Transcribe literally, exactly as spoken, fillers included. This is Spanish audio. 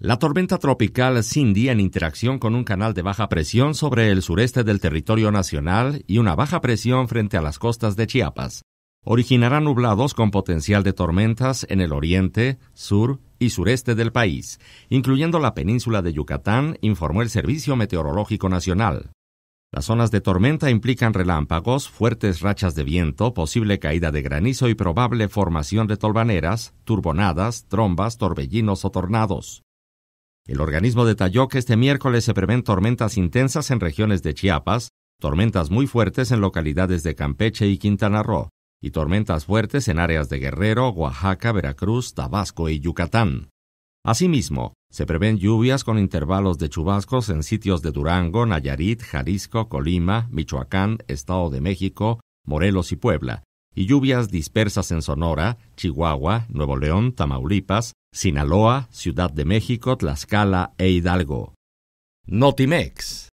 La tormenta tropical Cindy, en interacción con un canal de baja presión sobre el sureste del territorio nacional y una baja presión frente a las costas de Chiapas, originará nublados con potencial de tormentas en el oriente, sur y sureste del país, incluyendo la península de Yucatán, informó el Servicio Meteorológico Nacional. Las zonas de tormenta implican relámpagos, fuertes rachas de viento, posible caída de granizo y probable formación de tolvaneras, turbonadas, trombas, torbellinos o tornados. El organismo detalló que este miércoles se prevén tormentas intensas en regiones de Chiapas, tormentas muy fuertes en localidades de Campeche y Quintana Roo, y tormentas fuertes en áreas de Guerrero, Oaxaca, Veracruz, Tabasco y Yucatán. Asimismo, se prevén lluvias con intervalos de chubascos en sitios de Durango, Nayarit, Jalisco, Colima, Michoacán, Estado de México, Morelos y Puebla, y lluvias dispersas en Sonora, Chihuahua, Nuevo León, Tamaulipas, Sinaloa, Ciudad de México, Tlaxcala e Hidalgo. Notimex.